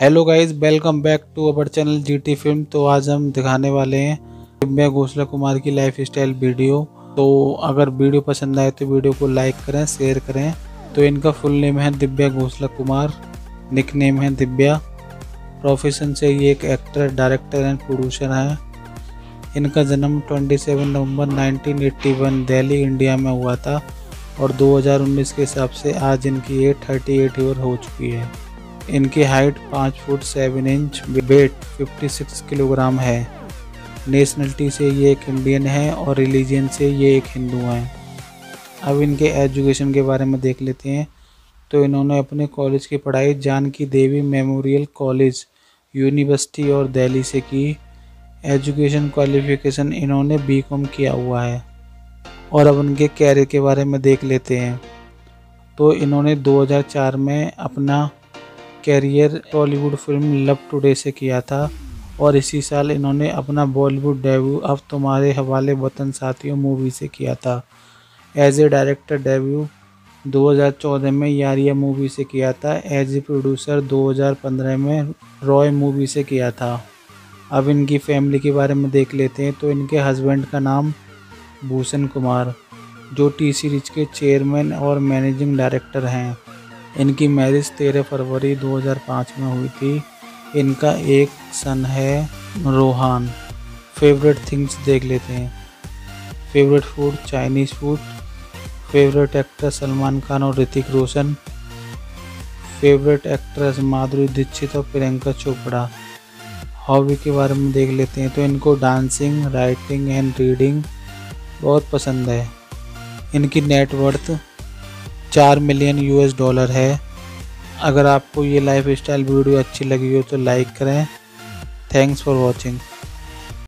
Hello guys, welcome back to our channel GT film. तो आज हम दिखाने वाले हैं दिव्या घोसला कुमार की लाइफ स्टाइल वीडियो। तो अगर वीडियो पसंद आए तो वीडियो को लाइक करें, शेयर करें। तो इनका फुल नेम है दिव्या घोसला कुमार, निक नेम है दिव्या। प्रोफेशन से ये एक एक्टर, डायरेक्टर एंड प्रोड्यूसर हैं। इनका जन्म 27 नवंबर 1981 दिल्ली, इंडिया में हुआ था और 2019 के हिसाब से आज इनकी एज 38 ईयर हो चुकी है। इनकी height 5 foot 7 inch, weight 56 kilogram है। नेशनलिटी से ये एक इंडियन है और रिलीजन से ये एक हिंदू हैं। अब इनके एजुकेशन के बारे में देख लेते हैं। तो इन्होंने अपने कॉलेज की पढ़ाई Janki Devi memorial college, university और दिल्ली से की। एजुकेशन क्वालिफिकेशन इन्होंने बीकॉम किया हुआ है। और अब उनके कैरियर के बारे में देख लेते हैं। तो इन्होंने 2004 में अपना career Bollywood film love today से किया था और इसी साल इन्होंने अपना बॉलीवुड डेब्यू अब तुम्हारे हवाले वतन साथियों मूवी से किया था। एज ए डायरेक्टर डेब्यू 2014 में यारियां मूवी से किया था। एज ए प्रोड्यूसर 2015 में रॉय मूवी से किया था। अब इनकी फैमिली के बारे में देख लेते हैं। तो इनके हस्बैंड का नाम भूषण कुमार, जो टी सीरीज के चेयरमैन और मैनेजिंग डायरेक्टर हैं। इनकी मैरिज 13 फरवरी 2005 में हुई थी। इनका एक सन है रोहान। फेवरेट थिंग्स देख लेते हैं। Favourite food Chinese food. Favourite actor Salman Khan और ऋतिक रोशन। फेवरेट एक्ट्रेस माधुरी दीक्षित और प्रियंका चोपड़ा। हॉबी के बारे में देख लेते हैं। तो इनको डांसिंग, राइटिंग एंड रीडिंग बहुत पसंद है। इनकी नेटवर्थ $4 मिलियन है। अगर आपको ये लाइफ स्टाइल वीडियो अच्छी लगी हो तो लाइक करें। Thanks for watching.